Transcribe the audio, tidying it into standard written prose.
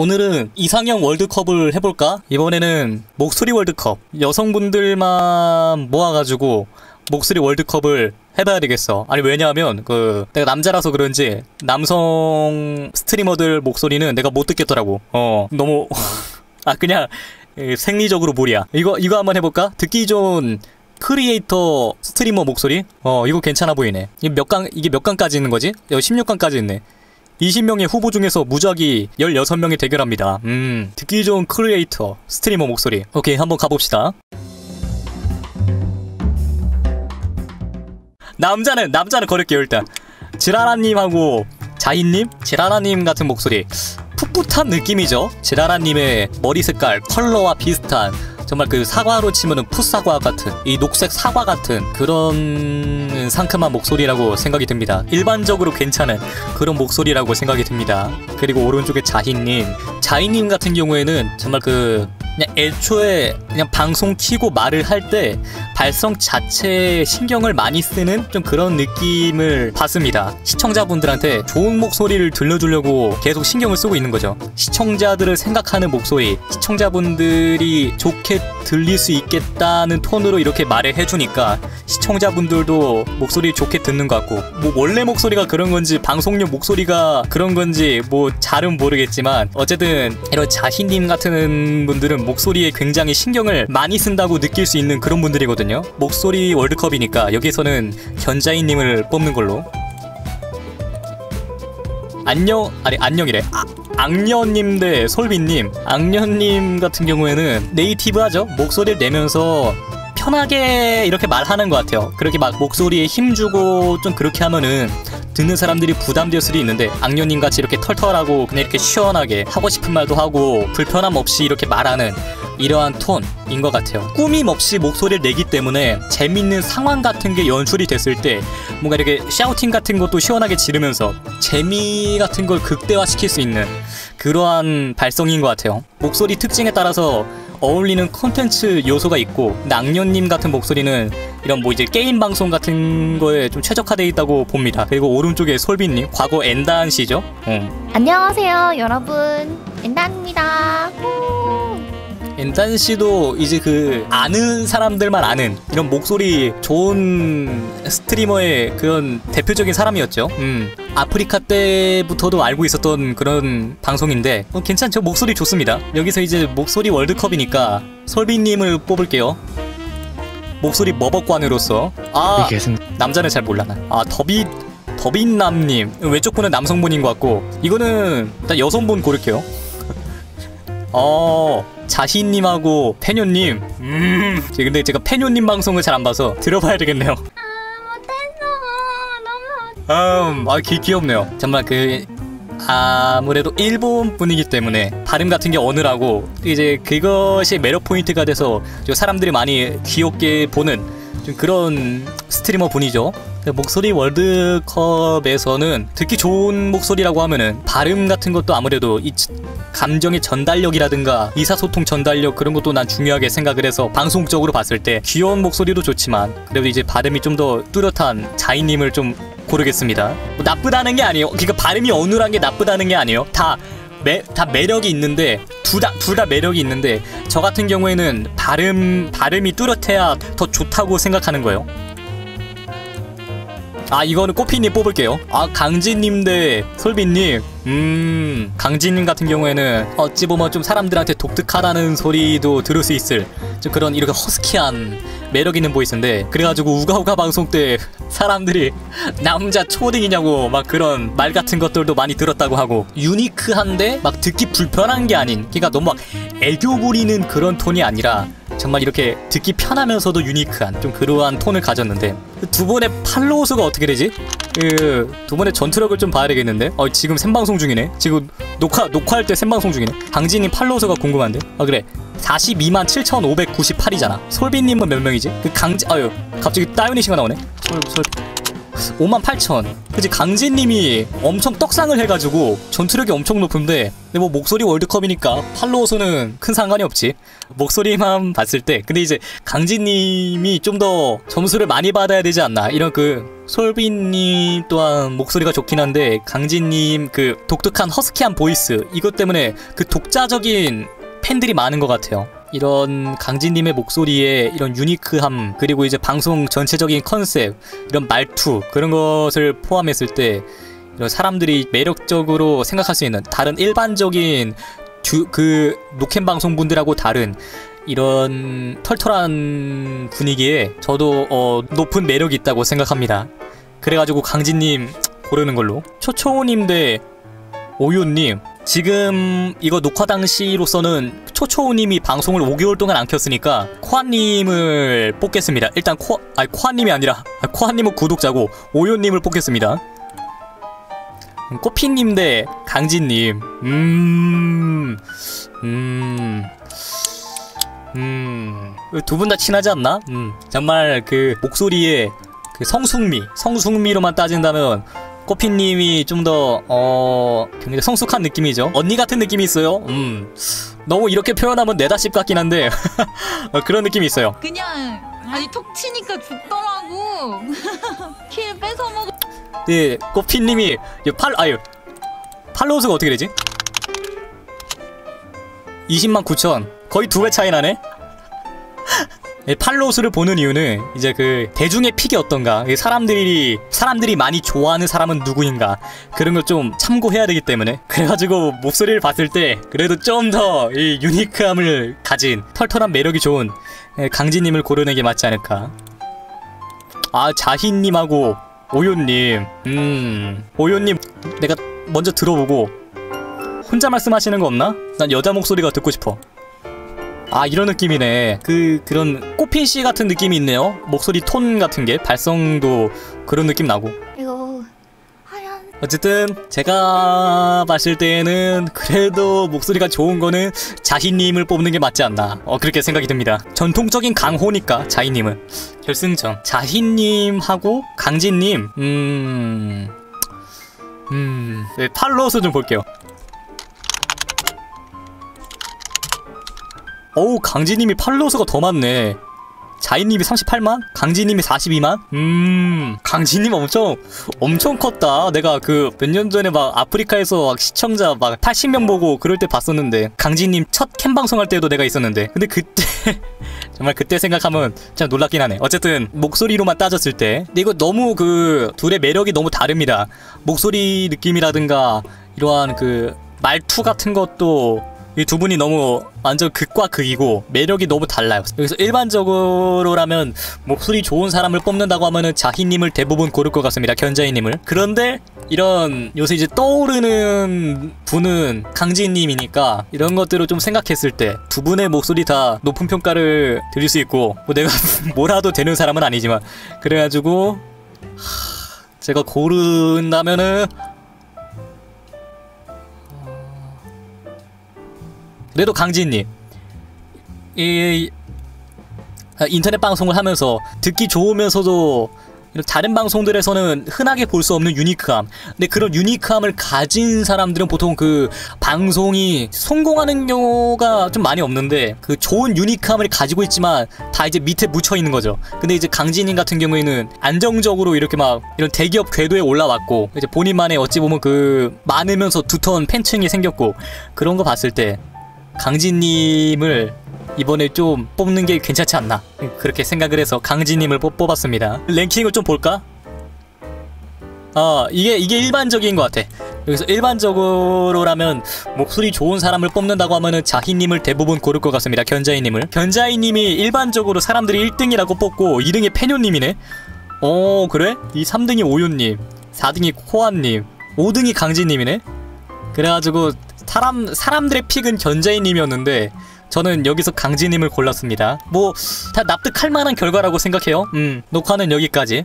오늘은 이상형 월드컵을 해볼까? 이번에는 목소리 월드컵, 여성분들만 모아가지고 목소리 월드컵을 해봐야 되겠어. 아니 왜냐하면 내가 남자라서 그런지 남성 스트리머들 목소리는 내가 못 듣겠더라고. 너무 아 그냥 생리적으로 무리야. 이거 한번 해볼까? 듣기 좋은 크리에이터 스트리머 목소리? 이거 괜찮아 보이네. 이게 몇 강까지 있는 거지? 여기 16강까지 있네. 20명의 후보 중에서 무작위 16명이 대결합니다. 듣기 좋은 크리에이터 스트리머 목소리. 오케이, 한번 가봅시다. 남자는 걸을게요. 일단 지라라님하고 자희님? 지라라님 같은 목소리 풋풋한 느낌이죠? 지라라님의 머리 색깔, 컬러와 비슷한, 정말 사과로 치면은 풋사과 같은, 이 녹색 사과 같은 그런 상큼한 목소리라고 생각이 듭니다. 일반적으로 괜찮은 그런 목소리라고 생각이 듭니다. 그리고 오른쪽에 자희님 같은 경우에는 정말 그냥 애초에 그냥 방송 키고 말을 할 때 발성 자체에 신경을 많이 쓰는 좀 그런 느낌을 받습니다. 시청자분들한테 좋은 목소리를 들려주려고 계속 신경을 쓰고 있는 거죠. 시청자들을 생각하는 목소리, 시청자분들이 좋게 들릴 수 있겠다는 톤으로 이렇게 말을 해주니까 시청자분들도 목소리 좋게 듣는 것 같고, 뭐 원래 목소리가 그런 건지 방송용 목소리가 그런 건지 뭐 잘은 모르겠지만, 어쨌든 이런 자희님 같은 분들은 목소리에 굉장히 신경을 많이 쓴다고 느낄 수 있는 그런 분들이거든요. 목소리 월드컵이니까 여기에서는 견자희님을 뽑는 걸로. 안녕이래. 악녀님 대 솔빈님. 악녀님 같은 경우에는 네이티브하죠. 목소리를 내면서 편하게 이렇게 말하는 것 같아요. 그렇게 막 목소리에 힘주고 좀 그렇게 하면은 듣는 사람들이 부담될 수도 있는데, 악녀님 같이 이렇게 털털하고 그냥 이렇게 시원하게 하고 싶은 말도 하고 불편함 없이 이렇게 말하는 이러한 톤인 것 같아요. 꾸밈 없이 목소리를 내기 때문에 재밌는 상황 같은 게 연출이 됐을 때 뭔가 이렇게 샤우팅 같은 것도 시원하게 지르면서 재미 같은 걸 극대화시킬 수 있는 그러한 발성인 것 같아요. 목소리 특징에 따라서 어울리는 콘텐츠 요소가 있고, 악녀님 같은 목소리는 이런 뭐 이제 게임 방송 같은 거에 좀 최적화되어 있다고 봅니다. 그리고 오른쪽에 솔빈님, 과거 엔단 씨죠? 안녕하세요 여러분, 엔단입니다. 엔단 씨도 이제 아는 사람들만 아는 이런 목소리 좋은 스트리머의 그런 대표적인 사람이었죠. 아프리카 때부터도 알고 있었던 그런 방송인데 괜찮죠? 목소리 좋습니다. 여기서 이제 목소리 월드컵이니까 솔빈님을 뽑을게요. 목소리 머벅관으로서 남자는 잘 몰라. 더빈남님. 왼쪽 분은 남성분인 것 같고, 이거는 일단 여성분 고를게요. 자희님하고 페뇨님. 근데 제가 페뇨님 방송을 잘 안 봐서 들어봐야 되겠네요. 귀엽네요. 정말 아무래도 일본 분이기 때문에 발음 같은 게 어눌하고, 이제 그것이 매력 포인트가 돼서 사람들이 많이 귀엽게 보는 좀 그런 스트리머 분이죠. 목소리 월드컵에서는 듣기 좋은 목소리라고 하면은 발음 같은 것도 아무래도 이 감정의 전달력이라든가 의사소통 전달력, 그런 것도 난 중요하게 생각을 해서 방송적으로 봤을 때 귀여운 목소리도 좋지만, 그래도 이제 발음이 좀 더 뚜렷한 자희님을 좀 고르겠습니다. 뭐 나쁘다는 게 아니에요. 그러니까 발음이 어눌한 게 나쁘다는 게 아니에요. 다 매력이 있는데, 둘 다 매력이 있는데, 저 같은 경우에는 발음이 뚜렷해야 더 좋다고 생각하는 거예요. 이거는 꽃핀님 뽑을게요. 강지님 대 솔빈님. 강지님 같은 경우에는 어찌 보면 좀 사람들한테 독특하다는 소리도 들을 수 있을 좀 그런 이렇게 허스키한 매력 있는 보이스인데, 그래가지고 우가우가 방송 때 사람들이 남자 초딩이냐고 막 그런 말 같은 것들도 많이 들었다고 하고, 유니크한데 막 듣기 불편한 게 아닌, 그러니까 너무 막 애교 부리는 그런 톤이 아니라 정말 이렇게 듣기 편하면서도 유니크한 좀 그러한 톤을 가졌는데, 두 번의 팔로우 수가 어떻게 되지? 두 번의 전투력을 좀 봐야 되겠는데? 지금 생방송 중이네? 지금 녹화할 때 생방송 중이네? 강진님 팔로우 수가 궁금한데? 그래 427,598이잖아. 솔빈님은 몇 명이지? 강지... 아유 갑자기 따윤이 씨가 나오네? 58,000. 그치, 강지님이 엄청 떡상을 해가지고 전투력이 엄청 높은데, 근데 뭐 목소리 월드컵이니까 팔로우 수는 큰 상관이 없지. 목소리만 봤을 때. 근데 이제 강지님이 좀 더 점수를 많이 받아야 되지 않나. 이런 그 솔빈님 또한 목소리가 좋긴 한데 강지님 그 독특한 허스키한 보이스, 이것 때문에 그 독자적인 팬들이 많은 것 같아요. 이런 강지님의 목소리에 이런 유니크함, 그리고 이제 방송 전체적인 컨셉, 이런 말투, 그런 것을 포함했을 때 이런 사람들이 매력적으로 생각할 수 있는, 다른 일반적인 그 노캠 방송분들하고 다른 이런 털털한 분위기에 저도 높은 매력이 있다고 생각합니다. 그래가지고 강지님 고르는 걸로. 초초우님 대 오윤님. 지금 이거 녹화 당시로서는 초초우님이 방송을 5개월 동안 안 켰으니까 코아님을 뽑겠습니다. 일단 코아님이 아니라, 코아님은 구독자고 오윤님을 뽑겠습니다. 꽃핀님 대 강지님. 두 분 다 친하지 않나? 정말 그 목소리에 그 성숙미로만 따진다면 꽃핀님이 좀 더 굉장히 성숙한 느낌이죠. 언니 같은 느낌이 있어요. 너무 이렇게 표현하면 내다씹 같긴 한데 그런 느낌이 있어요. 그냥 아니 톡 치니까 죽더라고. 킬 뺏어먹어. 네, 꽃핀님이 팔로우 수가 어떻게 되지? 209,000. 거의 2배 차이 나네. 팔로우 수를 보는 이유는 이제 그 대중의 픽이 어떤가, 사람들이 많이 좋아하는 사람은 누구인가, 그런 걸 좀 참고해야 되기 때문에. 그래가지고 목소리를 봤을 때 그래도 좀 더 이 유니크함을 가진 털털한 매력이 좋은 강지님을 고르는 게 맞지 않을까. 아, 자희님하고 오윤님. 오윤님 내가 먼저 들어보고, 혼자 말씀하시는 거 없나? 난 여자 목소리가 듣고 싶어. 아, 이런 느낌이네. 그런 꽃핀씨 같은 느낌이 있네요. 목소리 톤 같은 게, 발성도 그런 느낌 나고. 이거 하얀. 어쨌든 제가 봤을 때는 그래도 목소리가 좋은 거는 자희님을 뽑는 게 맞지 않나, 그렇게 생각이 듭니다. 전통적인 강호니까 자희님은. 결승전 자희님하고 강지님. 네, 팔로우 수 좀 볼게요. 어우, 강지님이 팔로우수가 더 많네. 자희님이 38만? 강지님이 42만? 강지님 엄청 컸다. 내가 그 몇 년 전에 막 아프리카에서 막 시청자 막 80명 보고 그럴 때 봤었는데, 강지님 첫 캠방송 할 때도 내가 있었는데, 근데 그때 정말 그때 생각하면 참 놀랍긴 하네. 어쨌든 목소리로만 따졌을 때 근데 이거 너무 그 둘의 매력이 너무 다릅니다. 목소리 느낌이라든가 이러한 그 말투 같은 것도 이 두 분이 너무 완전 극과 극이고 매력이 너무 달라요. 여기서 일반적으로라면 목소리 좋은 사람을 뽑는다고 하면은 자희님을 대부분 고를 것 같습니다. 견자희님을. 그런데 이런 요새 이제 떠오르는 분은 강지님이니까 이런 것들을 좀 생각했을 때 두 분의 목소리 다 높은 평가를 드릴 수 있고, 뭐 내가 뭐라도 되는 사람은 아니지만, 그래가지고 제가 고른다면은 그래도 강지님, 인터넷 방송을 하면서 듣기 좋으면서도 다른 방송들에서는 흔하게 볼 수 없는 유니크함, 근데 그런 유니크함을 가진 사람들은 보통 그 방송이 성공하는 경우가 좀 많이 없는데, 그 좋은 유니크함을 가지고 있지만 다 이제 밑에 묻혀있는 거죠. 근데 이제 강지님 같은 경우에는 안정적으로 이렇게 막 이런 대기업 궤도에 올라왔고, 이제 본인만의 어찌 보면 그 많으면서 두터운 팬층이 생겼고, 그런 거 봤을 때 강지님을 이번에 좀 뽑는 게 괜찮지 않나, 그렇게 생각을 해서 강지님을 뽑았습니다. 랭킹을 좀 볼까? 이게 일반적인 것 같아. 여기서 일반적으로라면 목소리 좋은 사람을 뽑는다고 하면은 자희님을 대부분 고를 것 같습니다. 견자희님을. 견자희님이 일반적으로 사람들이 1등이라고 뽑고 2등이 페뇨님이네. 그래? 이 3등이 오윤님, 4등이 코아님, 5등이 강지님이네. 그래가지고 사람들의 픽은 견자희님이었는데 저는 여기서 강지님을 골랐습니다. 뭐 다 납득할 만한 결과라고 생각해요. 녹화는 여기까지.